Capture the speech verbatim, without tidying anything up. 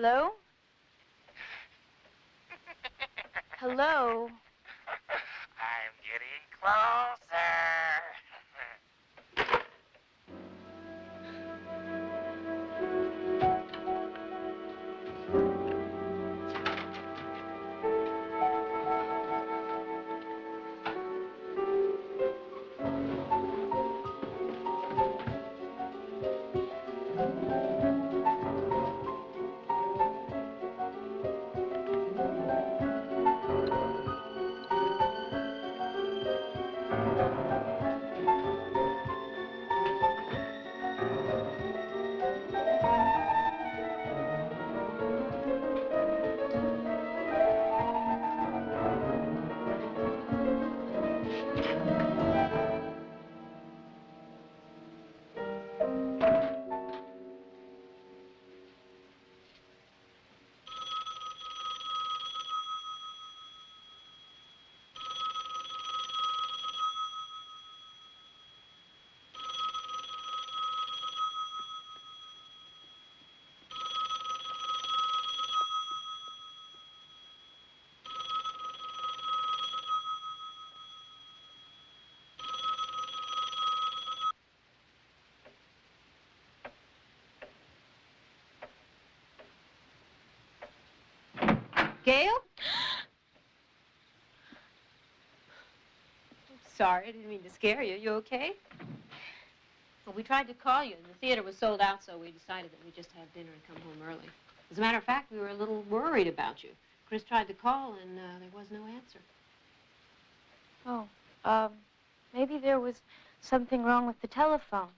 Hello? Hello? I'm getting closer. Gail? I'm sorry, I didn't mean to scare you. You okay? Well, we tried to call you, and the theater was sold out, so we decided that we'd just have dinner and come home early. As a matter of fact, we were a little worried about you. Chris tried to call, and uh, there was no answer. Oh, um, maybe there was something wrong with the telephone.